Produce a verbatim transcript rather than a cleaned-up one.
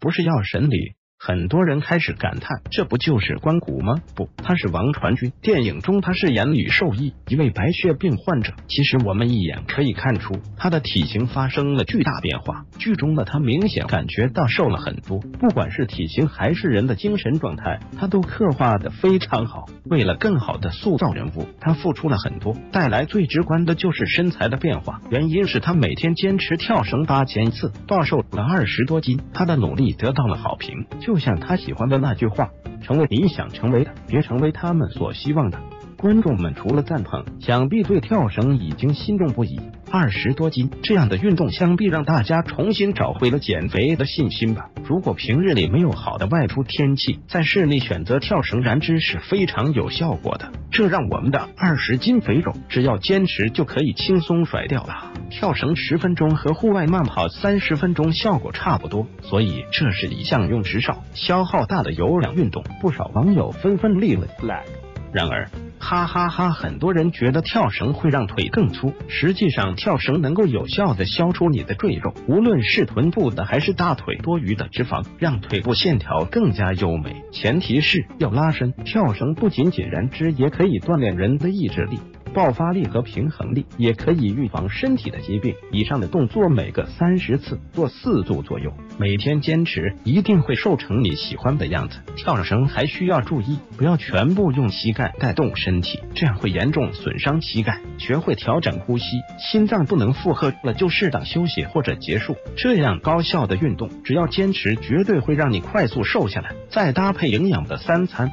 不是药神里，很多人开始感叹，这不就是关谷吗？不，他是王传君。电影中他饰演吕受益，一位白血病患者。其实我们一眼可以看出，他的体型发生了巨大变化。剧中的他明显感觉到瘦了很多，不管是体型还是人的精神状态，他都刻画得非常好。为了更好的塑造人物，他付出了很多，带来最直观的就是身材的变化。原因是他每天坚持跳绳八千次，暴瘦了二十多斤。他的努力得到了好评。就像他喜欢的那句话，成为你想成为的，别成为他们所希望的。观众们除了赞捧，想必对跳绳已经心动不已。二十多斤这样的运动，想必让大家重新找回了减肥的信心吧。如果平日里没有好的外出天气，在室内选择跳绳燃脂是非常有效果的。这让我们的二十斤肥肉，只要坚持就可以轻松甩掉了。跳绳十分钟和户外慢跑三十分钟效果差不多，所以这是一项用时少、消耗大的有氧运动。不少网友纷纷立论。然而。哈哈哈！很多人觉得跳绳会让腿更粗，实际上跳绳能够有效的消除你的赘肉，无论是臀部的还是大腿多余的脂肪，让腿部线条更加优美。前提是要拉伸。跳绳不仅仅燃脂，也可以锻炼人的意志力、爆发力和平衡力，也可以预防身体的疾病。以上的动作每个三十次，做四组左右，每天坚持，一定会瘦成你喜欢的样子。跳绳还需要注意，不要全部用膝盖带动身体，这样会严重损伤膝盖。学会调整呼吸，心脏不能负荷了就适当休息或者结束。这样高效的运动，只要坚持，绝对会让你快速瘦下来。再搭配营养的三餐。